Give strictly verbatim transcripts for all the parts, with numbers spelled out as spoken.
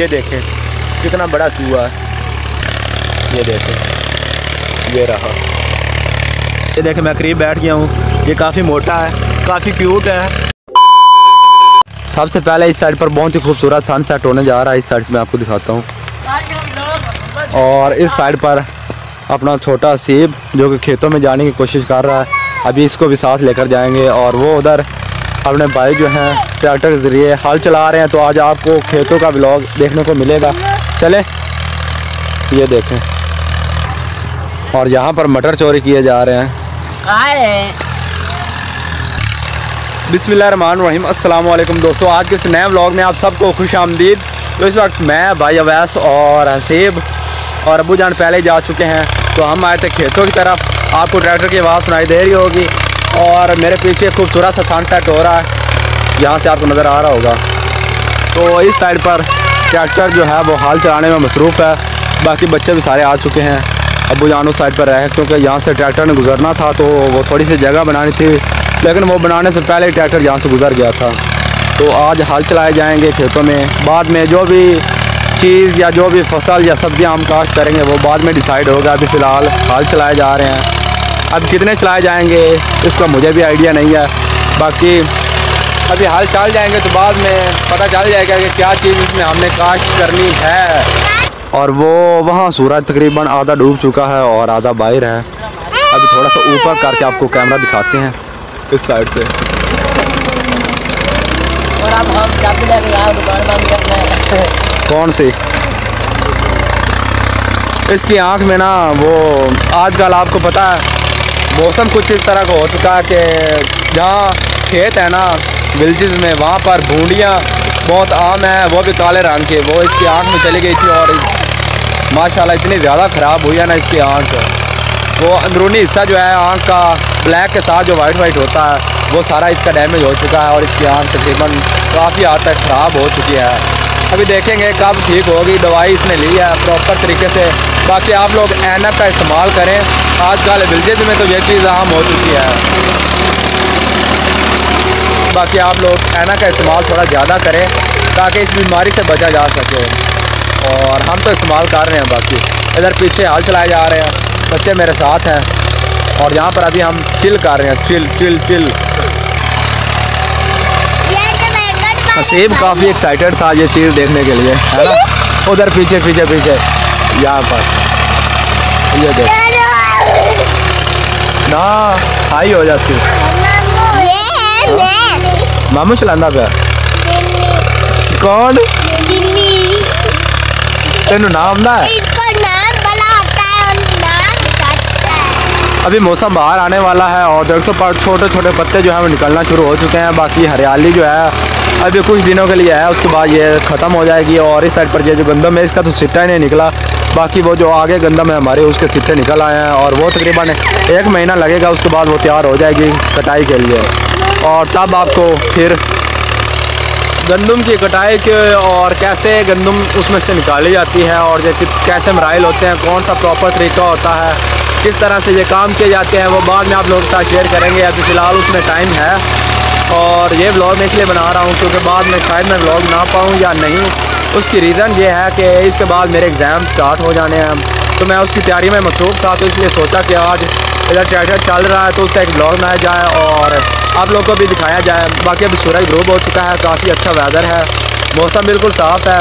ये देखें कितना बड़ा चूहा है, ये देखें, ये रहा, ये देखें मैं करीब बैठ गया हूँ। ये काफ़ी मोटा है, काफ़ी क्यूट है। सबसे पहले इस साइड पर बहुत ही खूबसूरत सनसेट होने जा रहा है, इस साइड से मैं आपको दिखाता हूँ। और इस साइड पर अपना छोटा सेब जो कि खेतों में जाने की कोशिश कर रहा है, अभी इसको भी साथ लेकर जाएंगे। और वो उधर अपने भाई जो हैं ट्रैक्टर के ज़रिए हल चला रहे हैं, तो आज आपको खेतों का ब्लॉग देखने को मिलेगा। चले ये देखें, और यहाँ पर मटर चोरी किए जा रहे हैं। बिस्मिल्लाहिर्रहमानिर्रहीम, अस्सलाम वालेकुम दोस्तों, आज के इस नए ब्लॉग में आप सबको खुश आमदीद। तो इस वक्त मैं, भाई अवैस और हसीब और अबू जान पहले जा चुके हैं, तो हम आए थे खेतों की तरफ। आपको ट्रैक्टर की आवाज़ सुनाई दे रही होगी और मेरे पीछे खूबसूरत सा सनसेट हो रहा है, यहाँ से आपको नज़र आ रहा होगा। तो इस साइड पर ट्रैक्टर जो है वो हाल चलाने में मसरूफ़ है, बाकी बच्चे भी सारे आ चुके हैं। अबू जान उस साइड पर रहे क्योंकि यहाँ से ट्रैक्टर ने गुजरना था, तो वो थोड़ी सी जगह बनानी थी, लेकिन वो बनाने से पहले ट्रैक्टर यहाँ से गुजर गया था। तो आज हाल चलाए जाएँगे खेतों में, बाद में जो भी चीज़ या जो भी फसल या सब्ज़ियाँ हम काश्त करेंगे वो बाद में डिसाइड होगा। अभी फ़िलहाल हाल चलाए जा रहे हैं, अब कितने चलाए जाएंगे इसका मुझे भी आइडिया नहीं है। बाकी अभी हाल चल जाएंगे तो बाद में पता चल जाएगा कि क्या चीज़ इसमें हमने काश्त करनी है। और वो वहाँ सूरज तकरीबन आधा डूब चुका है और आधा बाहर है। अभी थोड़ा सा ऊपर करके आपको कैमरा दिखाते हैं इस साइड से। और आप हम कौन सी इसकी आँख में ना, वो आजकल आपको पता है मौसम कुछ इस तरह का हो चुका है कि जहाँ खेत है ना विलेजेस में, वहाँ पर भूंडियाँ बहुत आम है, वो भी काले रंग के। वो इसकी आँख में चली गई थी और माशाल्लाह इतनी ज़्यादा ख़राब हुई है ना इसकी आँख। वो अंदरूनी हिस्सा जो है आँख का ब्लैक के साथ जो वाइट वाइट होता है, वो सारा इसका डैमेज हो चुका है और इसकी आँख तकरीबन काफ़ी हद तक ख़राब हो चुकी है। अभी देखेंगे कब ठीक होगी, दवाई इसने ली है प्रॉपर तरीके से। बाकी आप लोग ऐनक का इस्तेमाल करें, आजकल विलेज में तो ये चीज़ आम हो चुकी है। बाकी आप लोग ऐनक का इस्तेमाल थोड़ा ज़्यादा करें ताकि इस बीमारी से बचा जा सके, और हम तो इस्तेमाल कर रहे हैं। बाकी इधर पीछे हाल चलाए जा रहे हैं, बच्चे मेरे साथ हैं, और यहाँ पर अभी हम चिल कर रहे हैं, चिल चिल चिल। हसीब काफ़ी एक्साइटेड था ये चीज़ देखने के लिए, है ना। उधर पीछे पीछे पीछे यहाँ पर ये देख ना, हाई हो जाती मामू चलांदा पे कौन तेन नाम ना है? इसको नाम बड़ा आता है और नाम काटता है। अभी मौसम बाहर आने वाला है और देखो पर छोटे छोटे पत्ते जो है वो निकलना शुरू हो चुके हैं। बाकी हरियाली जो है अभी कुछ दिनों के लिए है, उसके बाद ये ख़त्म हो जाएगी। और इस साइड पर ये जो गंदम है इसका तो सिट्टा ही नहीं निकला, बाकी वो जो आगे गंदम है हमारे उसके सिट्टे निकल आए हैं, और वो तकरीबन एक महीना लगेगा, उसके बाद वो तैयार हो जाएगी कटाई के लिए। और तब आपको फिर गंदम की कटाई के और कैसे गंदम उसमें से निकाली जाती है और ये कैसे मराइल होते हैं, कौन सा प्रॉपर तरीका होता है, किस तरह से ये काम किए जाते हैं, वो बाद में आप लोगों के साथ शेयर करेंगे। अभी फ़िलहाल उसमें टाइम है और ये ब्लॉग मैं इसलिए बना रहा हूँ क्योंकि बाद में शायद मैं ब्लॉग ना पाऊँ या नहीं, उसकी रीज़न ये है कि इसके बाद मेरे एग्ज़ाम स्टार्ट हो जाने हैं, तो मैं उसकी तैयारी में मसरूफ़ था। तो इसलिए सोचा कि आज इधर ट्रैक्टर चल रहा है तो उसका एक ब्लॉग बनाया जाए और आप लोगों को भी दिखाया जाए। बाकी अभी सूरज ग्रूब हो चुका है, काफ़ी अच्छा वेदर है, मौसम बिल्कुल साफ़ है,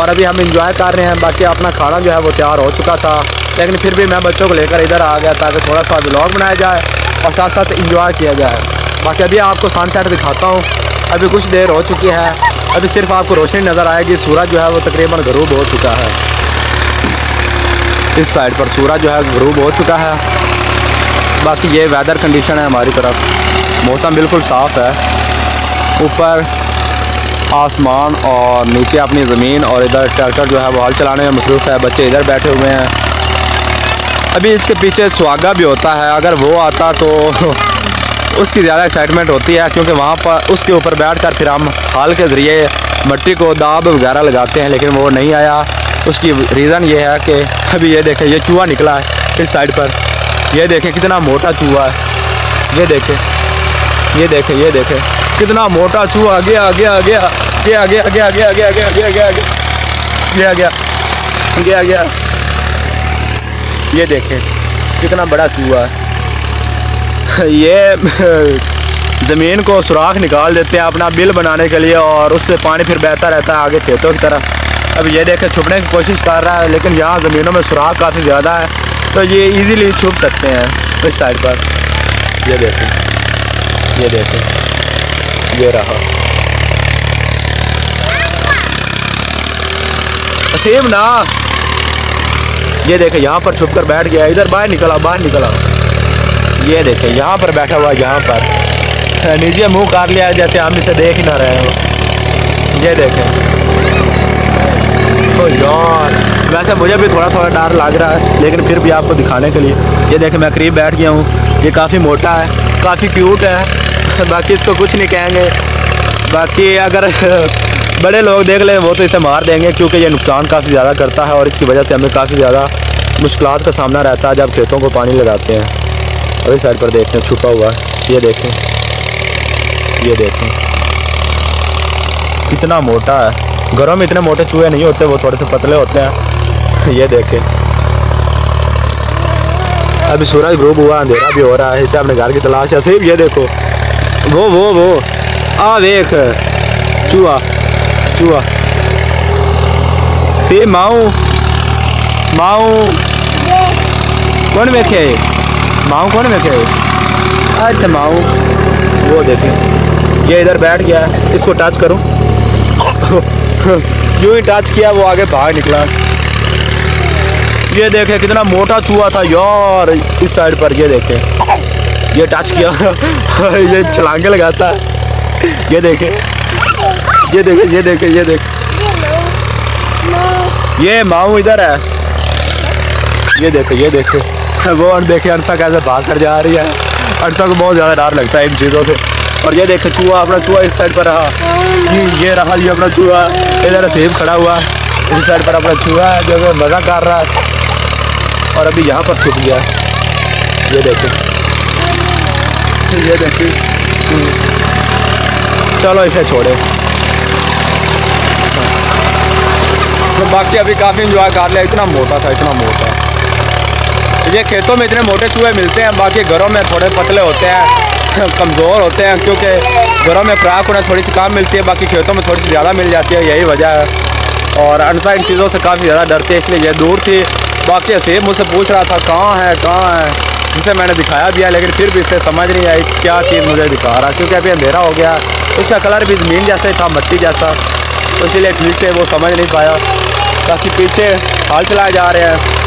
और अभी हम इंजॉय कर रहे हैं। बाकी अपना खाना जो है वो तैयार हो चुका था, लेकिन फिर भी मैं बच्चों को लेकर इधर आ गया ताकि थोड़ा सा ब्लॉग बनाया जाए और साथ साथ इंजॉय किया जाए। बाकी अभी आपको सनसेट दिखाता हूँ, अभी कुछ देर हो चुकी है, अभी सिर्फ आपको रोशनी नज़र आएगी। सूरज जो है वो तकरीबन ग़रूब हो चुका है, इस साइड पर सूरज जो है ग़रूब हो चुका है। बाकी ये वेदर कंडीशन है हमारी तरफ, मौसम बिल्कुल साफ़ है, ऊपर आसमान और नीचे अपनी ज़मीन, और इधर ट्रैक्टर जो है वो हाल चलाने में मसरूफ़ है, बच्चे इधर बैठे हुए हैं। अभी इसके पीछे सुहागा भी होता है, अगर वो आता तो उसकी ज़्यादा एक्साइटमेंट होती है, क्योंकि वहाँ पर उसके ऊपर बैठकर फिर हम हाल के ज़रिए मिट्टी को दाब वगैरह लगाते हैं, लेकिन वो नहीं आया। उसकी रीज़न ये है कि अभी ये देखें ये चूहा निकला है इस साइड पर, ये देखें कितना मोटा चूहा है, ये देखें ये देखें ये देखें कितना मोटा चूहा, आगे आगे आगे आगे आगे आगे आगे आगे आगे आगे आगे ये आ गया, ये आ गया। ये देखें कितना बड़ा चूहा है। ये ज़मीन को सुराख निकाल देते हैं अपना बिल बनाने के लिए और उससे पानी फिर बहता रहता है आगे खेतों की तरफ। अब ये देखें छुपने की कोशिश कर रहा है, लेकिन यहाँ ज़मीनों में सुराख काफ़ी ज़्यादा है तो ये इजीली छुप सकते हैं इस साइड पर। ये देखें, ये देखें, ये रहा। असीम ना, ये देखें यहाँ पर छुप कर बैठ गया। इधर बाहर निकला, बाहर निकला। ये देखें यहाँ पर बैठा हुआ, यहाँ पर नीचे मुंह काट लिया जैसे हम इसे देख ही ना रहे हो। ये देखें। ओ यार, वैसे मुझे भी थोड़ा थोड़ा डर लग रहा है, लेकिन फिर भी आपको दिखाने के लिए। ये देखें मैं करीब बैठ गया हूँ। ये काफ़ी मोटा है, काफ़ी क्यूट है, बाकी इसको कुछ नहीं कहेंगे। बाकी अगर बड़े लोग देख ले वो तो इसे मार देंगे, क्योंकि ये नुकसान काफ़ी ज़्यादा करता है और इसकी वजह से हमें काफ़ी ज़्यादा मुश्किलात का सामना रहता है जब खेतों को पानी लगाते हैं। अभी साइड पर देखते हैं, छुपा हुआ है। ये देखें, ये देखें कितना मोटा है। घरों में इतने मोटे चूहे नहीं होते, वो थोड़े से पतले होते हैं। ये देखें अभी सूरज ग्रूब हुआ, अंधेरा भी हो रहा है, इसे अपने घर की तलाश है। सिर्फ ये देखो वो वो वो आ देख चूहा चूहा से माऊ माऊ कौन बैठे है? माऊ कौन बैठे है? अच्छा माऊ, वो देखें ये इधर बैठ गया। इसको टच करूं? यूँ ही टच किया, वो आगे बाहर निकला। ये देखें कितना मोटा चूहा था यार। इस साइड पर ये देखें, ये टच किया ये छलांगे लगाता है। ये देखें, ये देखे, ये देखे, ये देखे, ये माऊ इधर है। ये देखे, ये देखे वो देखे अनसा कैसे भाग कर जा रही है। अनसा को बहुत ज़्यादा डर लगता है इन चीज़ों से। और ये देखे चूहा, अपना चूहा इस साइड पर रहा। ये ये रहा जी अपना चूहा। इधर सेब खड़ा हुआ, इस साइड पर अपना चूहा है जो मज़ा कर रहा है। और अभी यहाँ पर छुप गया। ये देखे, ये देखे, चलो इसे छोड़े। तो बाकी अभी काफ़ी इंजॉय कर लिया। इतना मोटा था, इतना मोटा। ये खेतों में इतने मोटे चूहे मिलते हैं, बाकी घरों में थोड़े पतले होते हैं, कमज़ोर होते हैं, क्योंकि घरों में खुराक उन्हें थोड़ी सी कम मिलती है, बाकी खेतों में थोड़ी सी ज़्यादा मिल जाती है। यही वजह है। और अनसा इन चीज़ों से काफ़ी ज़्यादा डरते हैं, इसलिए यह दूर थी। बाकी असीब मुझसे पूछ रहा था कहाँ है कहाँ है, जिसे मैंने दिखाया भी है, लेकिन फिर भी इससे समझ नहीं आई क्या चीज़ मुझे दिखा रहा, क्योंकि अभी अंधेरा हो गया। उसका कलर भी ज़मीन जैसा ही था, मिट्टी जैसा, तो इसलिए ठीक से वो समझ नहीं पाया। बाकी पीछे हाल चलाए जा रहे हैं।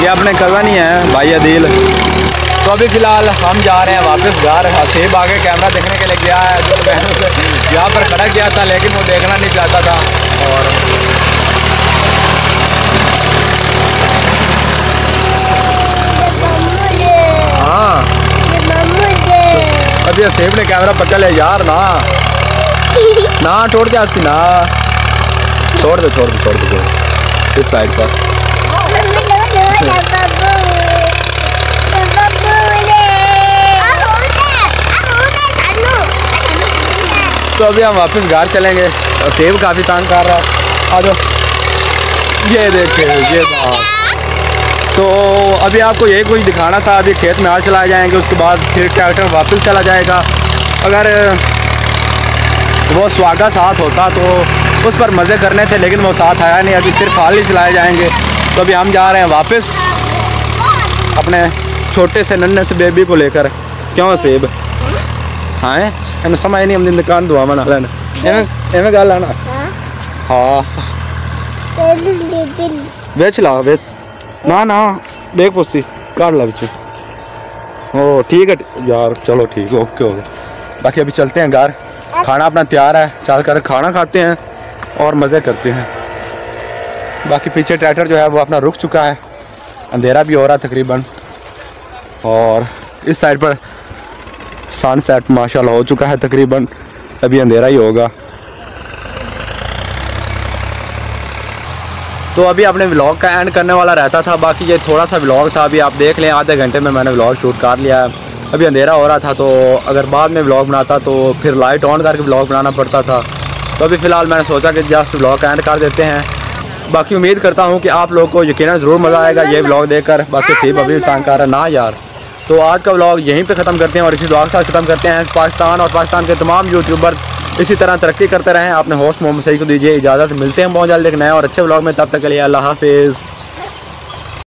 ये अपने कज़न ही हैं भाई अदील। तो अभी फ़िलहाल हम जा रहे हैं वापस घर। हसीब आगे कैमरा देखने के लिए गया है, जो बहनों से यहाँ पर खड़ा गया था, लेकिन वो देखना नहीं चाहता था। और अभी असीब ने कैमरा पकड़ लिया यार। ना ना छोड़ दे हसी, ना छोड़ दे, छोड़ दे, छोड़ दे। इस साइड पर तो अभी हम वापस घर चलेंगे। असीब काफ़ी तंग कर रहा है। आ जाओ। ये देखे, ये बात। तो अभी आपको यही कुछ दिखाना था। अभी खेत में हाल चलाए जाएंगे, उसके बाद फिर ट्रैक्टर वापस चला जाएगा। अगर वो स्वागा साथ होता तो उस पर मज़े करने थे, लेकिन वो साथ आया नहीं। अभी सिर्फ हाल ही चलाए जाएंगे। तो अभी हम जा रहे हैं वापस अपने छोटे से नन्हे से बेबी को लेकर। क्यों सेब हाँ है समझ नहीं। हम दुकान दुआ मना एवं गल है ना। हाँ बेच ला, बेच ना ना देख पुस्सी काट ला बिच। ओ ठीक है यार, चलो ठीक है, ओके हो गया। बाकी अभी चलते हैं घर। खाना अपना तैयार है, चल कर खाना खाते हैं और मज़े करते हैं। बाकी पीछे ट्रैक्टर जो है वो अपना रुक चुका है। अंधेरा भी हो रहा तकरीबन। और इस साइड पर सनसेट माशाल्लाह हो चुका है तकरीबन। अभी अंधेरा ही होगा। तो अभी आपने व्लॉग का एंड करने वाला रहता था, बाकी ये थोड़ा सा व्लॉग था। अभी आप देख लें आधे घंटे में मैंने व्लॉग शूट कर लिया। अभी अंधेरा हो रहा था, तो अगर बाद में व्लॉग बनाता तो फिर लाइट ऑन करके व्लॉग बनाना पड़ता था। तो अभी फ़िलहाल मैंने सोचा कि जस्ट व्लॉग एंड कर देते हैं। बाकी उम्मीद करता हूँ कि आप लोगों को यकीनन ज़रूर मज़ा आएगा ये व्लॉग देखकर। बाकी सीब अभी तंग कर रहा है ना यार। तो आज का व्लॉग यहीं पे ख़त्म करते हैं और इसी व्लॉग के साथ ख़त्म करते हैं। पाकिस्तान और पाकिस्तान के तमाम यूट्यूबर इसी तरह तरक्की करते रहें। अपने होस्ट मोहम्मद सही को दीजिए इजाज़त। मिलते हैं बहुत जल्द एक नए और अच्छे व्लॉग में। तब तक के लिए अल्लाह हाफिज़।